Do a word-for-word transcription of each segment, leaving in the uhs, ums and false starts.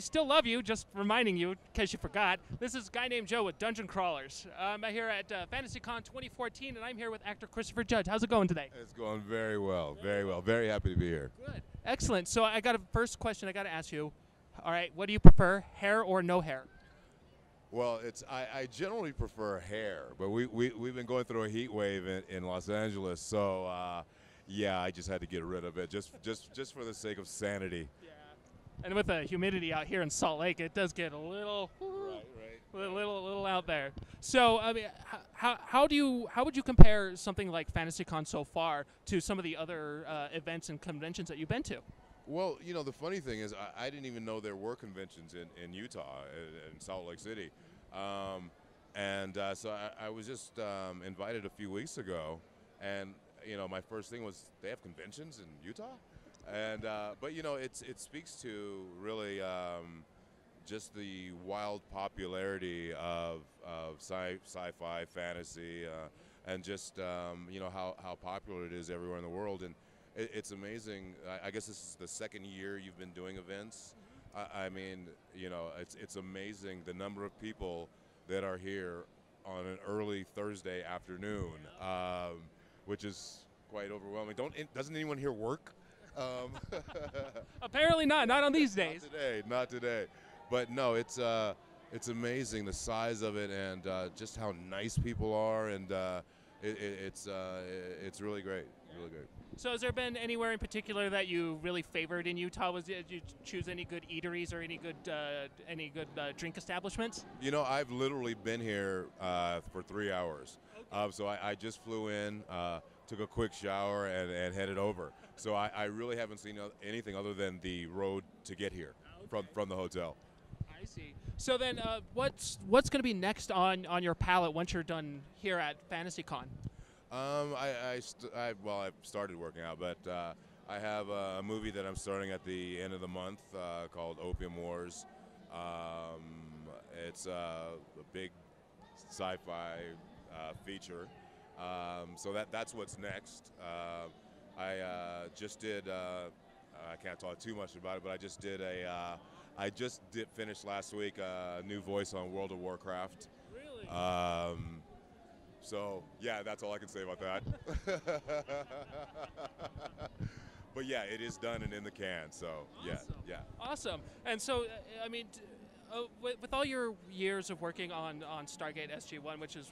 We still love you, just reminding you, in case you forgot. This is a guy named Joe with Dungeon Crawlers. I'm here at uh, Fantasy Con twenty fourteen, and I'm here with actor Christopher Judge. How's it going today? It's going very well, very well. Very happy to be here. Good. Excellent. So I got a first question I got to ask you. All right, what do you prefer, hair or no hair? Well, it's I, I generally prefer hair, but we, we, we've been going through a heat wave in, in Los Angeles, so uh, yeah, I just had to get rid of it, just just just for the sake of sanity. Yeah. And with the humidity out here in Salt Lake, it does get a little, right, right. little, little, little out there. So, I mean, how how do you how would you compare something like FantasyCon so far to some of the other uh, events and conventions that you've been to? Well, you know, the funny thing is I, I didn't even know there were conventions in, in Utah, in, in Salt Lake City. Um, and uh, so I, I was just um, invited a few weeks ago. And, you know, my first thing was, they have conventions in Utah? And uh, but, you know, it's, it speaks to really um, just the wild popularity of, of sci, sci-fi, fantasy, uh, and just, um, you know, how, how popular it is everywhere in the world. And it's amazing. I guess this is the second year you've been doing events. I mean, you know, it's it's amazing the number of people that are here on an early Thursday afternoon, um, which is quite overwhelming. Don't doesn't anyone here work? Um, Apparently not. Not on these days. Not today. Not today. But no, it's uh, it's amazing the size of it and uh, just how nice people are, and uh, it, it, it's uh, it, it's really great. Really great. So has there been anywhere in particular that you really favored in Utah? Was it, did you choose any good eateries or any good uh, any good uh, drink establishments? You know, I've literally been here uh, for three hours. Okay. Uh, so I, I just flew in, uh, took a quick shower, and, and headed over. So I, I really haven't seen anything other than the road to get here. Okay. from, from the hotel. I see. So then uh, what's, what's going to be next on, on your palette once you're done here at FantasyCon? Um, I, I, st I, well, I've started working out, but uh, I have a, a movie that I'm starting at the end of the month uh, called Opium Wars. Um, it's uh, a big sci-fi uh, feature, um, so that, that's what's next. Uh, I uh, just did, uh, I can't talk too much about it, but I just did a, uh, I just did finish last week a new voice on World of Warcraft. Really? Um, So, yeah, that's all I can say about that. But, yeah, it is done and in the can, so, awesome. yeah. yeah. Awesome. And so, I mean, uh, with, with all your years of working on, on Stargate S G one, which is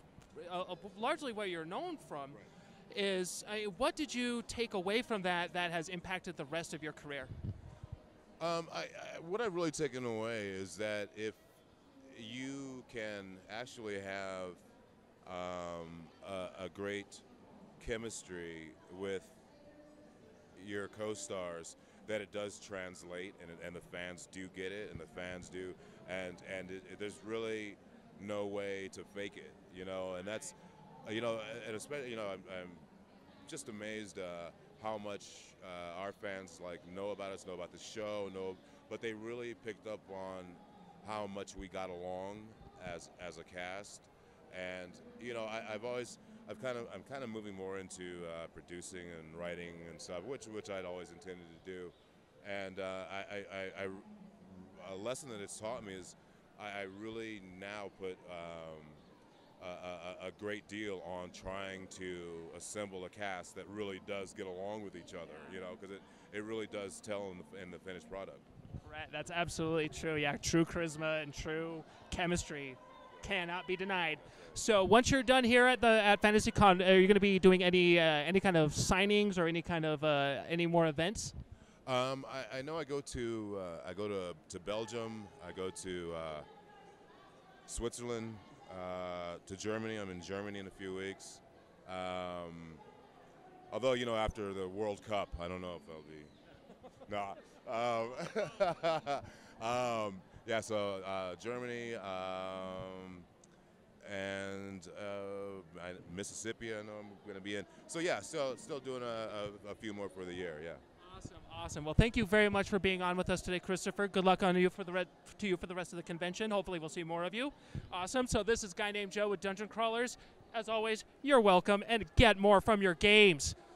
uh, uh, largely where you're known from, right. is I mean, what did you take away from that that has impacted the rest of your career? Um, I, I, what I've really taken away is that if you can actually have Um, a, a great chemistry with your co-stars, that it does translate, and, and the fans do get it, and the fans do, and and it, it, there's really no way to fake it, you know. And that's, you know, and especially, you know, I'm, I'm just amazed uh, how much uh, our fans like know about us, know about the show, know, but they really picked up on how much we got along as as a cast. And you know, I, I've always, I've kind of, I'm kind of moving more into uh, producing and writing and stuff, which which I'd always intended to do. And uh, I, I, I, a lesson that it's taught me is, I, I really now put um, a, a, a great deal on trying to assemble a cast that really does get along with each other. You know, because it, it really does tell in the, in the finished product. Right, that's absolutely true. Yeah, true charisma and true chemistry cannot be denied. So once you're done here at the at FantasyCon, are you going to be doing any uh, any kind of signings or any kind of uh, any more events? Um, I, I know I go to uh, I go to to Belgium, I go to uh, Switzerland, uh, to Germany. I'm in Germany in a few weeks. Um, although you know, after the World Cup, I don't know if I'll be. nah. Um, um, Yeah, so uh, Germany, um, and uh, I, Mississippi, I know I'm going to be in. So yeah, still, still doing a, a, a few more for the year, yeah. Awesome, awesome. Well, thank you very much for being on with us today, Christopher. Good luck on you for the re to you for the rest of the convention. Hopefully we'll see more of you. Awesome. So this is a guy named Joe with Dungeon Crawlers. As always, you're welcome, and get more from your games.